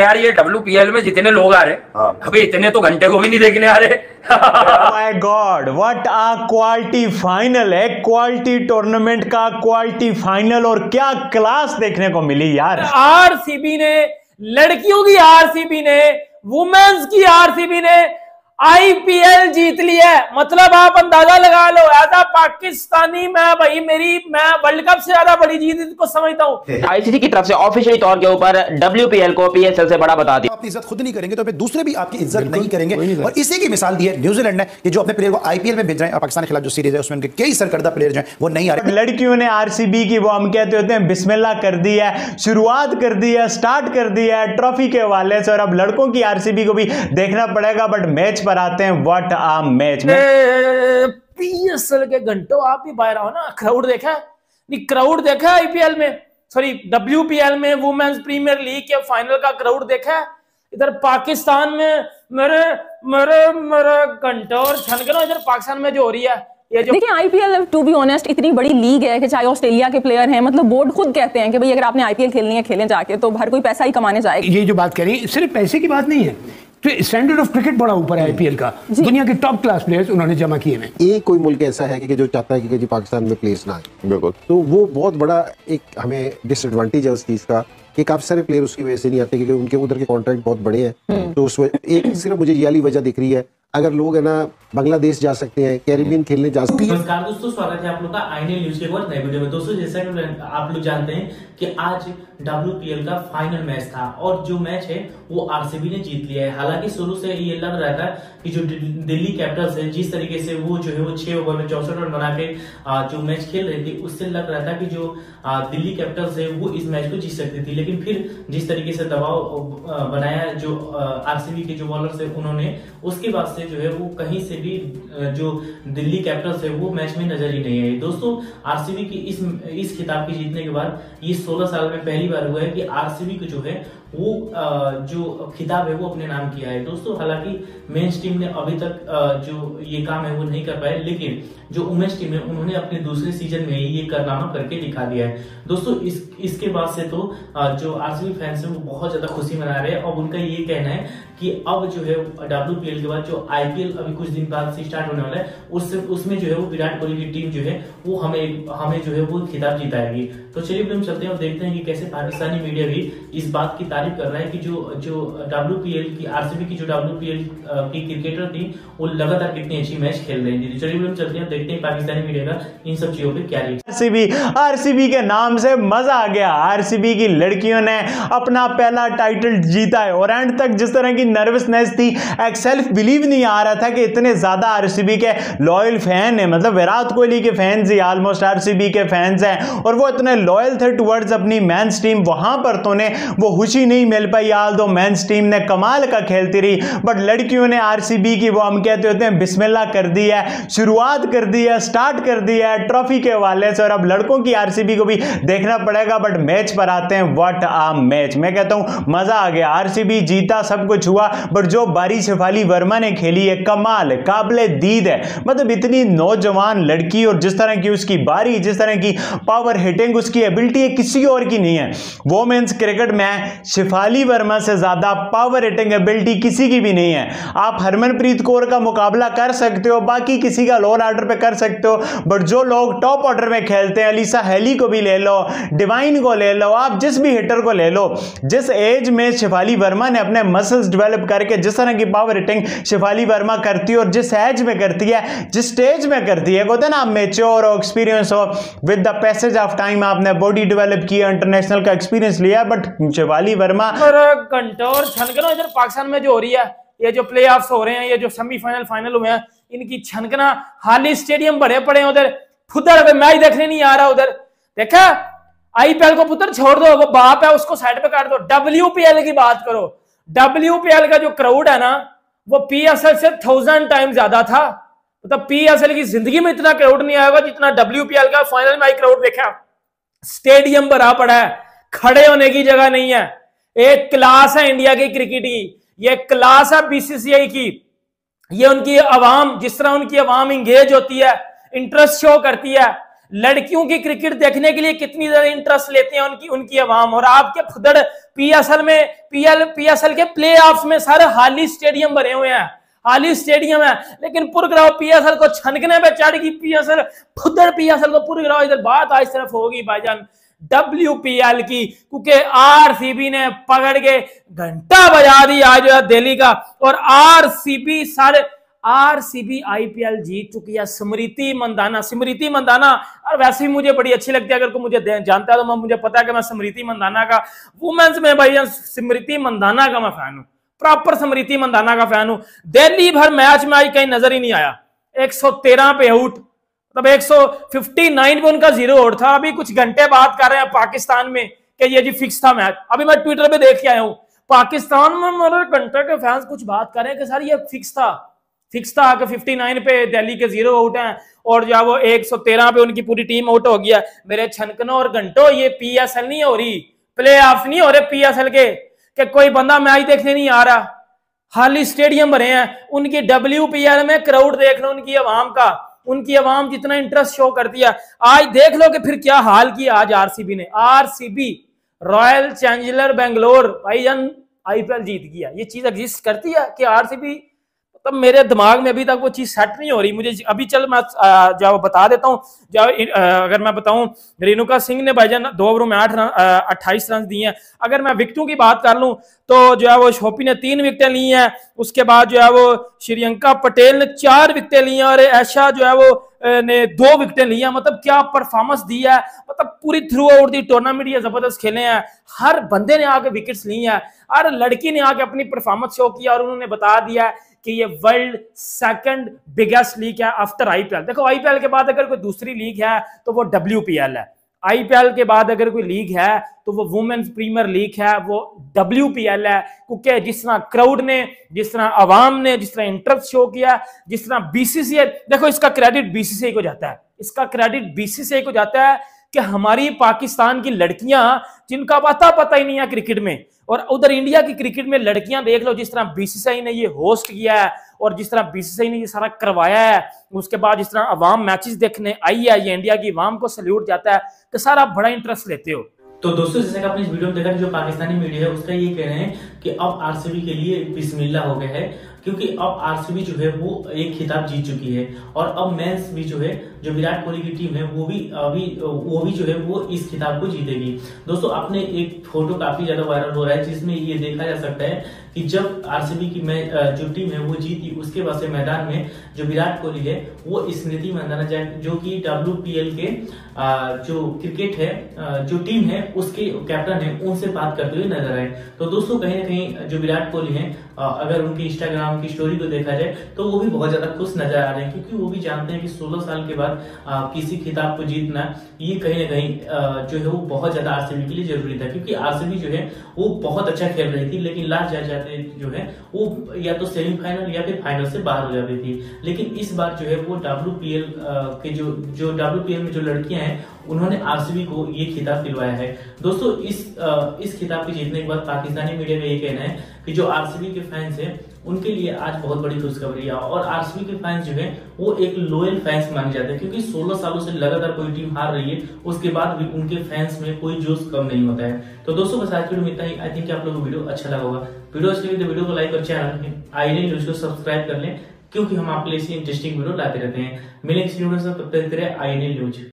यार ये WPL में जितने लोग आ रहे हैं अभी इतने तो घंटे को भी नहीं देखने आ रहे। My God, what a quality final है, क्वालिटी टूर्नामेंट का क्वालिटी फाइनल, और क्या क्लास देखने को मिली यार। आरसीबी ने, लड़कियों की आरसीबी ने, वुमेन्स की आरसीबी ने IPL जीत ली है। मतलब आप अंदाजा लगा लो, ऐसा पाकिस्तानी मैं भाई मेरी मैं वर्ल्ड कप से ज्यादा बड़ी जीत इसको समझता हूँ। ICC की तरफ से ऑफिशियली तौर के ऊपर WPL को PSL से बड़ा बता दिया। अपनी इज्जत खुद नहीं करेंगे तो फिर दूसरे भी आपकी इज्जत नहीं करेंगे। और इसी की मिसाल दी है न्यूजीलैंड ने, ये जो अपने प्लेयर को IPL में भेज रहे हैं, पाकिस्तान के खिलाफ जो सीरीज है उसमें उनके कई सरकर्दा प्लेयर जो है वो नहीं आ रहे। लड़कियों ने RCB की वो हम कहते होते हैं बिस्मिल्ला कर दी है, शुरुआत कर दी है, स्टार्ट कर दी है ट्रॉफी के हवाले से, और अब लड़कों की RCB को भी देखना पड़ेगा। बट मैच पर आते हैं, व्हाट अ मैच। PSL के घंटों आप भी बाहर आओ ना, क्राउड देखा नहीं, क्राउड देखा IPL में, सॉरी WPL में वुमेन्स प्रीमियर लीग के फाइनल का क्राउड देखा। इधर पाकिस्तान में मेरे मेरे मेरे घंटों और छनकनों, इधर पाकिस्तान में जो हो रही है देखिए। IPL टू बी ऑनेस्ट इतनी बड़ी लीग है कि चाहे ऑस्ट्रेलिया के प्लेयर हैं, मतलब बोर्ड खुद कहते हैं कि भाई अगर आपने IPL खेलनी है खेलें जाके, तो हर कोई पैसा ही कमाने जाएगा। ये जो बात करें सिर्फ पैसे की बात नहीं है, स्टैंडर्ड ऑफ क्रिकेट बड़ा ऊपर है IPL का, दुनिया के टॉप क्लास प्लेयर्स उन्होंने जमा किए हैं। एक कोई मुल्क ऐसा है कि जो चाहता है कि जी पाकिस्तान में प्लेस ना आए, बिल्कुल, तो वो बहुत बड़ा एक हमें डिसएडवांटेज है उस चीज का कि काफी सारे प्लेयर उसकी वजह से नहीं आते क्योंकि उनके उधर के कॉन्ट्रैक्ट बहुत बड़े हैं। तो उस एक सिर्फ मुझे ये वाली वजह दिख रही है। अगर लोग है ना बांग्लादेश जा सकते हैं, कैरिबियन खेलने जा सकते हैं। नमस्कार दोस्तों, स्वागत है आप लोग का INL न्यूज के एक नए वीडियो में। दोस्तों जैसा कि आप लोग जानते हैं कि आज WPL का फाइनल मैच था और जो मैच है वो RCB ने जीत लिया है। हालांकि शुरू से ये लग रहा था कि जो दिल्ली कैपिटल्स है जिस तरीके से वो जो है वो 6 ओवर में 64 रन बना के जो मैच खेल रही थी, उससे लग रहा था कि जो दिल्ली कैपिटल्स है वो इस मैच को जीत सकती थी। लेकिन फिर जिस तरीके से दबाव बनाया जो RCB के जो बॉलर्स है उन्होंने, उसके बाद से जो है वो कहीं से भी जो दिल्ली कैपिटल्स है वो मैच में नजर ही नहीं आई। दोस्तों आरसीबी की इस खिताब के जीतने के बाद ये 16 साल में पहली बार हुआ है कि आरसीबी को जो है वो जो खिताब है वो अपने नाम किया है। दोस्तों हालांकि मेंस टीम ने अभी तक जो ये काम है वो नहीं कर पाया, लेकिन जो वुमेन्स टीम है उन्होंने अपने दूसरे सीजन में ये कारनामा करके दिखा दिया है। दोस्तों इसके बाद से तो जो आरसीबी फैंस है वो बहुत ज्यादा खुशी मना रहे हैं। अब उनका ये कहना है कि अब जो है WPL के बाद जो IPL अभी कुछ दिन बाद से स्टार्ट होने वाला है उसमें जो है वो विराट कोहली की टीम जो है वो हमें जो है वो खिताब जिताएगी। तो चलिए हम चलते हैं और देखते हैं कि कैसे पाकिस्तानी मीडिया भी इस बात की तारीफ कर रहा है कि जो WPL की आरसीबी की जो WPL की क्रिकेटर थी वो लगातार कितनी अच्छी मैच खेल रही थी। चलिए हम चलते हैं, देखते हैं पाकिस्तानी मीडिया का इन सब चीजों पे क्या रिएक्शन। आरसीबी के नाम से मजा आ गया। आरसीबी की लड़कियों ने अपना पहला टाइटल जीता है और एंड तक जिस तरह की नर्वसनेस थी, एक सेल्फ बिलीव नहीं आ रहा था कि इतने ज्यादा आरसीबी के लॉयल फैन है, मतलब विराट कोहली के फैंस ही ऑलमोस्ट आरसीबी के फैंस हैं और वो इतने लॉयल थे टुवर्ड्स अपनी मेंस टीम। वहां पर तो ने वो खुशी नहीं मिल पाई, ऑल्दो मेंस टीम ने कमाल का खेलती रही, बट लड़कियों ने आरसीबी की वो हम कहते होते हैं बिस्मिल्ला कर दी है, शुरुआत कर दी है, स्टार्ट कर दी है ट्रॉफी के हवाले से, और अब लड़कों की आरसीबी को भी देखना पड़ेगा। बट मैच पर आते हैं, व्हाट अ मैच। मैं कहता हूं मजा आ गया, आरसीबी जीता, सब कुछ हुआ, बट जो बारी शफाली वर्मा ने खेली है कमाल है, काबिले दीद है। मतलब इतनी नौजवान लड़की और जिस तरह की उसकी बारी, जिस तरह की पावर हिटिंग, उसकी एबिलिटी किसी और की नहीं है। वोमेन्स क्रिकेट में शफाली वर्मा से ज्यादा पावर हिटिंग एबिलिटी किसी की भी नहीं है। आप हरमनप्रीत कौर का मुकाबला कर सकते हो, बाकी किसी का लोअर ऑर्डर पे कर सकते हो, बट जो लोग टॉप ऑर्डर में खेलते हैं, अलीसा हेली को भी ले लो, डिवाइन को ले लो, आप जिस भी हिटर को ले लो, जिस एज में शफाली वर्मा ने अपने मसल्स डेवलप करके जिस तरह की पावर हिटिंग शफाली वर्मा करती है और जिस एज में करती है, जिस स्टेज में करती है, कहते हैं ना आप मैच्योर हो, एक्सपीरियंस हो, with the passage of time आपने बॉडी डेवलप की, इंटरनेशनल का एक्सपीरियंस लिया, बट शफाली वर्मा कंटोर छनकना इधर पाकिस्तान में जो हो रही है, ये जो प्लेऑफ्स हो रहे हैं, ये जो सेमीफाइनल फाइनल हुए हैं, इनकी छनकना, हाली स्टेडियम भरे पड़े हैं उधर, फुदर मैच देखने नहीं आ रहा उधर। देखा IPL को पुत्र छोड़ दो, वो बाप है उसको साइड पे काट दो, WPL की बात करो। WPL का जो क्राउड है ना वो PSL से 1000 टाइम ज्यादा था। मतलब तो PSL की जिंदगी में इतना क्राउड नहीं आएगा जितना WPL का फाइनल में आई क्राउड देखा। स्टेडियम भरा पड़ा है, खड़े होने की जगह नहीं है। एक क्लास है इंडिया की क्रिकेट की, ये क्लास है BCCI की, ये उनकी आवाम, जिस तरह उनकी आवाम इंगेज होती है, इंटरेस्ट शो करती है, लड़कियों की क्रिकेट देखने के लिए कितनी ज्यादा इंटरेस्ट लेते हैं उनकी आवाम, और आपके फुदड़ पीएसएल में पीएसएल के प्लेऑफ्स में सारे हाली स्टेडियम भरे हुए हैं, हाली स्टेडियम है, लेकिन पुरग्राव पीएसएल को छनकने पे चढ़ गई पीएसएल, खुदर पीएसएल को पुरग्राव। इधर बात आज सिर्फ होगी भाईजान WPL की, क्योंकि RCB ने पकड़ के घंटा बजा दी आज जो है दिल्ली का। और RCB IPL जीत चुकी है। स्मृति मंधाना और वैसे भी मुझे बड़ी अच्छी लगती है, अगर को मुझे जानता है तो मुझे पता है कि मैं स्मृति मंधाना का, वुमेन्स में भाई स्मृति मंधाना का मैं फैन हूं, प्रॉपर स्मृति मंधाना का फैन हूं। दिल्ली भर मैच में आई कहीं नजर ही नहीं आया, 113 पे आउट, तब 159 पे उनका जीरो आउट था। अभी कुछ घंटे बात कर रहे हैं पाकिस्तान में कि ये जी फिक्स था मैच, अभी मैं ट्विटर पे देख के आया हूं, पाकिस्तान में मेरे घंटे के फैंस कुछ बात कर रहे हैं कि सर ये फिक्स था कि 59 पे दिल्ली के जीरो आउट हैं और जो वो 113 पे उनकी पूरी टीम आउट हो गया। मेरे छनकनों और घंटों, ये पीएसएल नहीं हो रही, प्ले ऑफ नहीं हो रहे पीएसएल के, कि कोई बंदा मैच देखने नहीं आ रहा, हाली स्टेडियम भरे हैं। उनकी WPL में क्राउड देख लो, उनकी आवाम जितना इंटरेस्ट शो करती है, आज देख लो कि फिर क्या हाल किया आज आरसीबी ने। आरसीबी रॉयल चैलेंजर बैंगलोर भाईजान आईपीएल जीत गया। ये चीज एग्जिस्ट करती है कि आरसीबी, तब मेरे दिमाग में अभी तक वो चीज सेट नहीं हो रही मुझे अभी। चल मैं जो बता देता हूँ, अगर मैं बताऊं, रेणुका सिंह ने भाईजान 2 ओवरों में 28 रन दिए हैं। अगर मैं विकेटों की बात कर लूं तो जो है वो शोपी ने 3 विकेटें ली हैं, उसके बाद जो है वो श्रीयंका पटेल ने 4 विकेटें ली हैं और ऐशा जो है वो ने 2 विकेटें ली हैं। मतलब क्या परफॉर्मेंस दी है, मतलब पूरी थ्रू आउट दी टूर्नामेंट ये जबरदस्त खेले हैं, हर बंदे ने आके विकेट्स ली हैं, हर लड़की ने आके अपनी परफॉर्मेंस शो किया और उन्होंने बता दिया कि ये वर्ल्ड सेकंड बिगेस्ट लीग है आफ्टर आईपीएल। देखो आईपीएल के बाद अगर कोई दूसरी लीग है तो वो WPL है, आईपीएल के बाद अगर कोई लीग है तो वो वुमेन्स प्रीमियर लीग है, वो WPL है। क्योंकि जिस तरह क्राउड ने, जिस तरह आवाम ने, जिस तरह इंटरेस्ट शो किया, जिस तरह BCCI, देखो इसका क्रेडिट BCCI को जाता है, इसका क्रेडिट BCCI को जाता है कि हमारी पाकिस्तान की लड़कियां जिनका पता ही नहीं है क्रिकेट में, और उधर इंडिया की क्रिकेट में लड़कियां देख लो जिस तरह BCCI ने ये होस्ट किया है और जिस तरह BCCI ने ये सारा करवाया है, उसके बाद जिस तरह अवाम मैचेस देखने आई है, ये इंडिया की अवाम को सल्यूट जाता है कि सारा आप बड़ा इंटरेस्ट लेते हो। तो दोस्तों जैसे कि आपने इस वीडियो में देखा, जो पाकिस्तानी मीडिया है उसका ये कह रहे हैं कि अब आरसीबी के लिए बिस्मिल्ला हो गया है, क्योंकि अब आरसीबी जो है वो एक खिताब जीत चुकी है और अब मेंस भी जो है, जो विराट कोहली की टीम है वो भी जो है वो इस खिताब को जीतेगी। दोस्तों आपने एक फोटो काफी ज्यादा वायरल हो रहा है जिसमें ये देखा जा सकता है कि जब आरसीबी की जो टीम है वो जीती, उसके बाद से मैदान में जो विराट कोहली है वो स्मृति मंधाना, जो कि WPL के जो क्रिकेट है, जो टीम है उसके कैप्टन है, उनसे बात करते हुए नजर आए। तो दोस्तों कहीं ना कहीं जो विराट कोहली है, अगर उनके इंस्टाग्राम की स्टोरी को देखा जाए तो वो भी बहुत ज्यादा खुश नजर आ रहे हैं, क्योंकि वो भी जानते हैं कि 16 साल के बाद किसी खिताब को जीतना ये कहीं ना कहीं जो है वो बहुत ज्यादा आरसीबी के लिए जरूरी था, क्योंकि आरसीबी जो है वो बहुत अच्छा खेल रही थी लेकिन लास्ट जाते जो है वो या तो सेमीफाइनल या फिर फाइनल से बाहर हो जाती थी। लेकिन इस बार जो है वो WPL के जो WPL में जो लड़कियां हैं उन्होंने आरसीबी को ये खिताब दिलवाया है। दोस्तों इस खिताब के जीतने के बाद पाकिस्तानी मीडिया का ये कहना है कि जो आरसीबी के फैंस हैं उनके लिए आज बहुत बड़ी खुशखबरी है, और आरसीबी के फैंस जो है वो एक लॉयल फैंस माने जाते हैं, क्योंकि 16 सालों से लगातार कोई टीम हार रही है उसके बाद भी उनके फैंस में कोई जोश कम नहीं होता है। तो दोस्तों बस आज की वीडियो में इतना ही। आई थिंक आप लोगों को वीडियो अच्छा लगा होगा, वीडियो अच्छी लगी तो वीडियो को लाइक और चैनल INL न्यूज को सब्सक्राइब कर लें, क्योंकि हम आपके लिए इंटरेस्टिंग वीडियो लाते रहते हैं। मिलेंगे INL न्यूज।